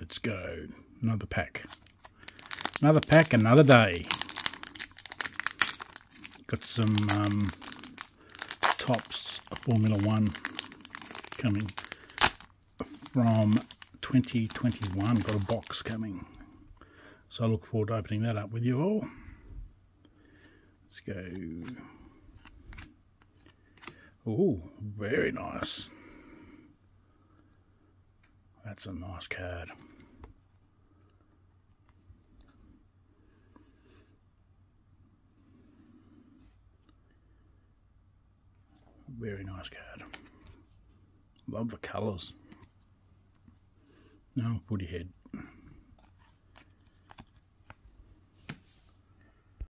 Let's go. Another pack. Another pack, another day. Got some Tops Formula One coming from 2021. Got a box coming. So I look forward to opening that up with you all. Let's go. Oh, very nice. That's a nice card. Very nice card. Love the colours. Now, put your head.